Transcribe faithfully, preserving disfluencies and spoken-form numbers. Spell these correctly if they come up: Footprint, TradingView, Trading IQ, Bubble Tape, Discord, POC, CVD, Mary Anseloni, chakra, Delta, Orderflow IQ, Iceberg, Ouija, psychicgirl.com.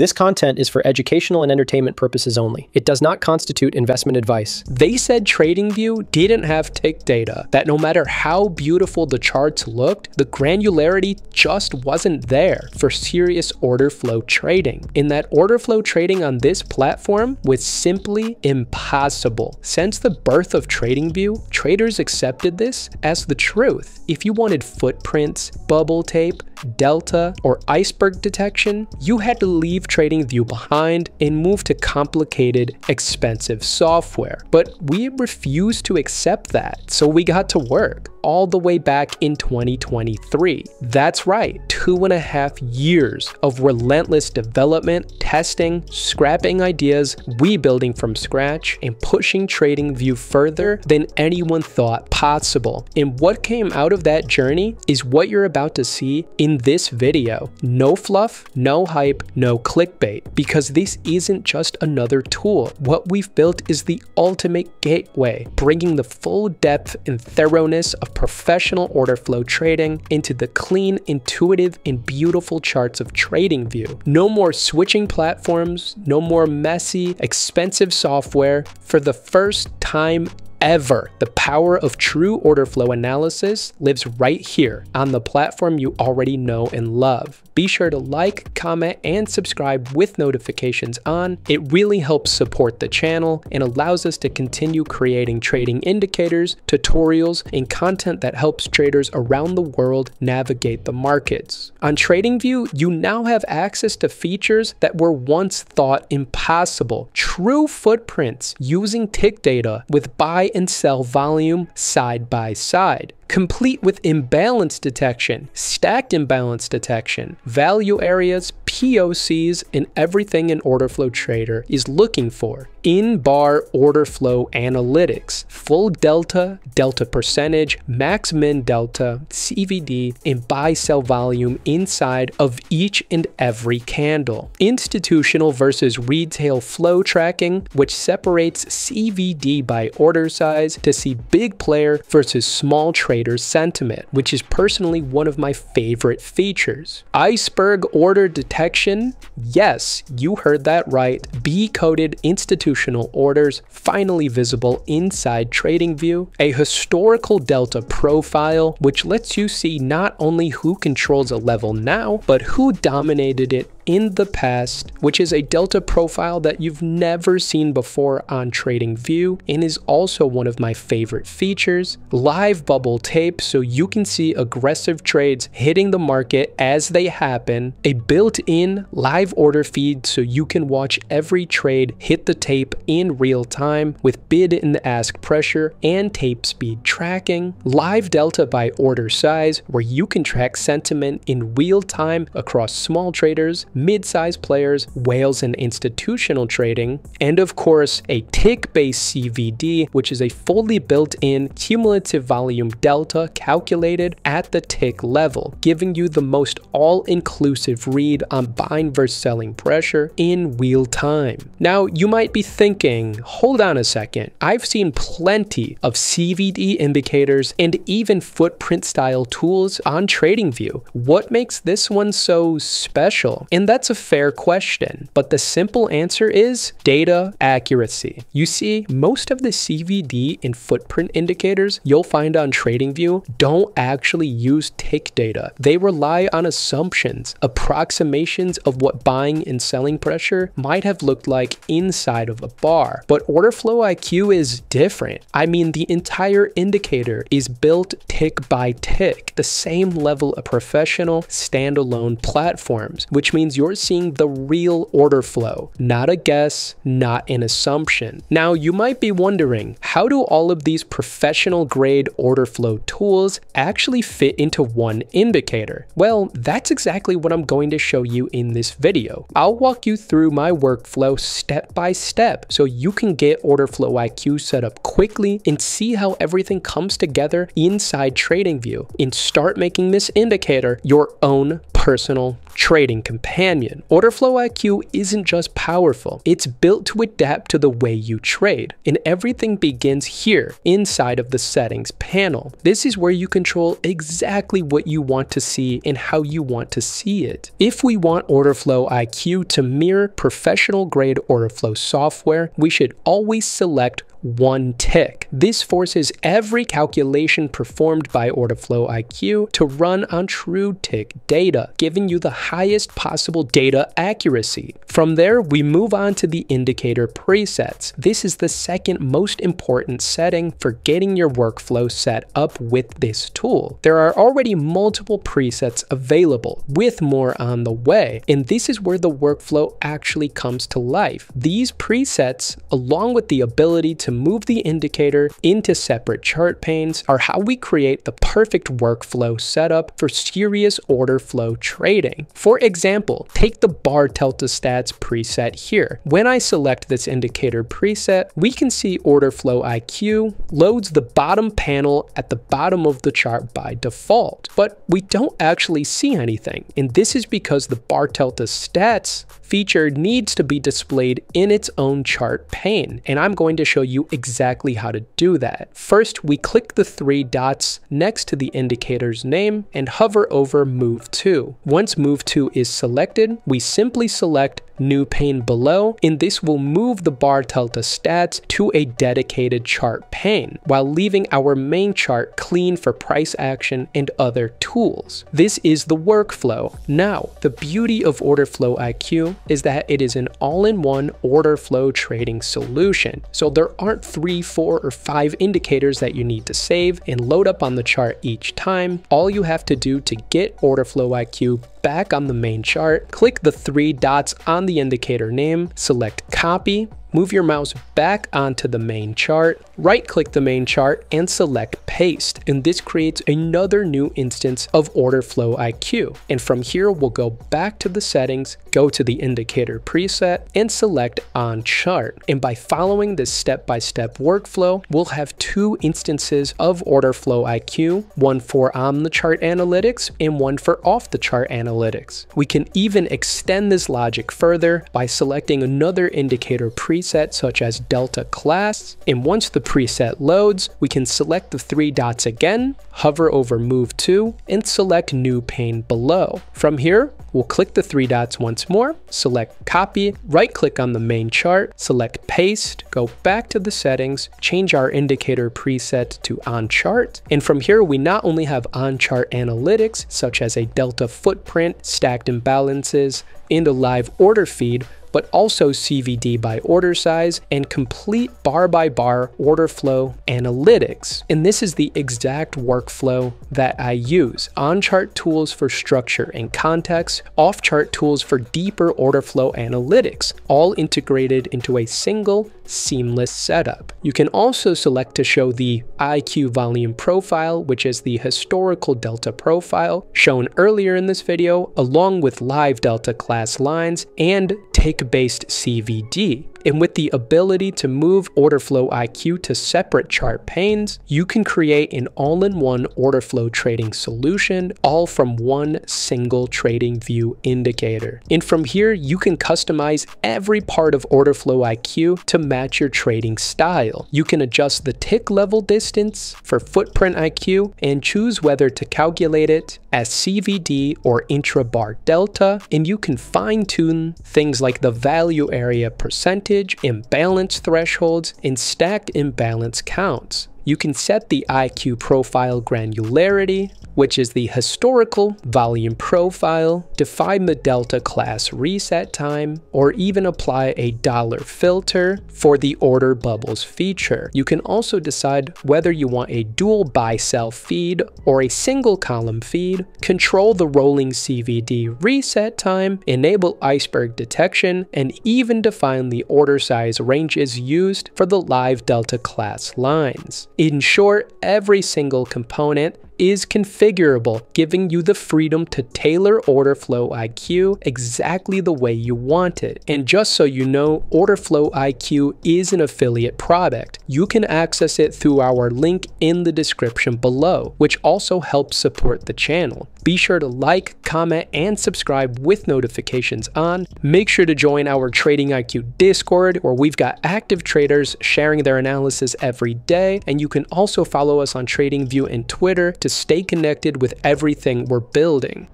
This content is for educational and entertainment purposes only. It does not constitute investment advice. They said TradingView didn't have tick data, that no matter how beautiful the charts looked, the granularity just wasn't there for serious order flow trading. In that order flow trading on this platform was simply impossible. Since the birth of TradingView, traders accepted this as the truth. If you wanted footprints, bubble tape, delta, or iceberg detection, you had to leave TradingView behind and move to complicated, expensive software. But we refused to accept that, so we got to work all the way back in twenty twenty-three. That's right, two and a half years of relentless development, testing, scrapping ideas, rebuilding from scratch, and pushing TradingView further than anyone thought possible. And what came out of that journey is what you're about to see in this video. No fluff, no hype, no clickbait, because this isn't just another tool. What we've built is the ultimate gateway, bringing the full depth and thoroughness of professional order flow trading into the clean, intuitive, and beautiful charts of TradingView. No more switching platforms, no more messy, expensive software. For the first time ever, the power of true order flow analysis lives right here on the platform you already know and love. Be sure to like, comment, and subscribe with notifications on. It really helps support the channel and allows us to continue creating trading indicators, tutorials, and content that helps traders around the world navigate the markets. On TradingView, you now have access to features that were once thought impossible. True footprints using tick data with buy and sell volume side by side, complete with imbalance detection, stacked imbalance detection, value areas, P O Cs, and everything an order flow trader is looking for. In-bar order flow analytics, full delta, delta percentage, max min delta, C V D, and buy-sell volume inside of each and every candle. Institutional versus retail flow tracking, which separates C V D by order size to see big player versus small trader sentiment, which is personally one of my favorite features. Iceberg order detection, yes, you heard that right, B-coded institutional Institutional orders finally visible inside TradingView, a historical delta profile which lets you see not only who controls a level now, but who dominated it in the past, which is a delta profile that you've never seen before on TradingView and is also one of my favorite features. Live bubble tape, so you can see aggressive trades hitting the market as they happen. A built-in live order feed, so you can watch every trade hit the tape in real time with bid and ask pressure and tape speed tracking. Live delta by order size, where you can track sentiment in real time across small traders, mid-sized players, whales, and institutional trading, and of course a tick-based C V D, which is a fully built-in cumulative volume delta calculated at the tick level, giving you the most all-inclusive read on buying versus selling pressure in real time. Now, you might be thinking, hold on a second, I've seen plenty of C V D indicators and even footprint style tools on TradingView. What makes this one so special? And that's a fair question, but the simple answer is data accuracy. You see, most of the C V D and footprint indicators you'll find on TradingView don't actually use tick data. They rely on assumptions, approximations of what buying and selling pressure might have looked like inside of a bar. But Orderflow I Q is different. I mean, the entire indicator is built tick by tick, the same level of professional standalone platforms, which means means you're seeing the real order flow, not a guess, not an assumption. Now, you might be wondering, how do all of these professional grade order flow tools actually fit into one indicator? Well, that's exactly what I'm going to show you in this video. I'll walk you through my workflow step by step so you can get Orderflow I Q set up quickly and see how everything comes together inside TradingView and start making this indicator your own personal trading companion. Orderflow I Q isn't just powerful, it's built to adapt to the way you trade. And everything begins here, inside of the settings panel. This is where you control exactly what you want to see and how you want to see it. If we want Orderflow I Q to mirror professional grade Orderflow software, we should always select one tick. This forces every calculation performed by Orderflow I Q to run on true tick data, giving you the highest possible data accuracy. From there, we move on to the indicator presets. This is the second most important setting for getting your workflow set up with this tool. There are already multiple presets available, with more on the way, and this is where the workflow actually comes to life. These presets, along with the ability to move the indicator into separate chart panes, are how we create the perfect workflow setup for serious order flow trading. For example, take the bar delta stats preset here. When I select this indicator preset, we can see Orderflow I Q loads the bottom panel at the bottom of the chart by default, but we don't actually see anything. And this is because the bar delta stats feature needs to be displayed in its own chart pane. And I'm going to show you exactly how to do that. First, we click the three dots next to the indicator's name and hover over Move To. Once Move To is selected, we simply select New Pane Below, and this will move the bar delta stats to a dedicated chart pane, while leaving our main chart clean for price action and other tools. This is the workflow. Now, the beauty of Orderflow I Q is that it is an all-in-one order flow trading solution. So there aren't three, four, or five indicators that you need to save and load up on the chart each time. All you have to do to get Orderflow I Q back on the main chart, click the three dots on the indicator name, select copy, move your mouse back onto the main chart, right-click the main chart, and select paste. And this creates another new instance of Orderflow I Q. And from here, we'll go back to the settings, go to the indicator preset, and select on chart. And by following this step-by-step workflow, we'll have two instances of Orderflow I Q, one for on-the-chart analytics and one for off-the-chart analytics. We can even extend this logic further by selecting another indicator preset Preset such as Delta Class, and once the preset loads, we can select the three dots again, hover over Move To, and select New Pane Below. From here, we'll click the three dots once more, select Copy, right-click on the main chart, select Paste, go back to the settings, change our indicator preset to On Chart, and from here we not only have On Chart analytics such as a Delta Footprint, Stacked Imbalances, and a live order feed, but also C V D by order size and complete bar-by-bar order flow analytics. And this is the exact workflow that I use. On-chart tools for structure and context, off-chart tools for deeper order flow analytics, all integrated into a single seamless setup. You can also select to show the I Q volume profile, which is the historical delta profile shown earlier in this video, along with live delta class lines and take based C V D. And with the ability to move Orderflow I Q to separate chart panes, you can create an all-in-one Orderflow trading solution, all from one single TradingView indicator. And from here, you can customize every part of Orderflow I Q to match your trading style. You can adjust the tick level distance for footprint I Q and choose whether to calculate it as C V D or intra-bar delta, and you can fine-tune things like the value area percentage, imbalance thresholds, and stacked imbalance counts. You can set the I Q profile granularity, which is the historical volume profile, define the delta class reset time, or even apply a dollar filter for the order bubbles feature. You can also decide whether you want a dual buy-sell feed or a single column feed, control the rolling C V D reset time, enable iceberg detection, and even define the order size ranges used for the live delta class lines. In short, every single component is configurable, giving you the freedom to tailor Orderflow I Q exactly the way you want it. And just so you know, Orderflow I Q is an affiliate product. You can access it through our link in the description below, which also helps support the channel. Be sure to like, comment, and subscribe with notifications on. Make sure to join our Trading I Q Discord, where we've got active traders sharing their analysis every day, and you can also follow us on TradingView and Twitter to stay connected with everything we're building.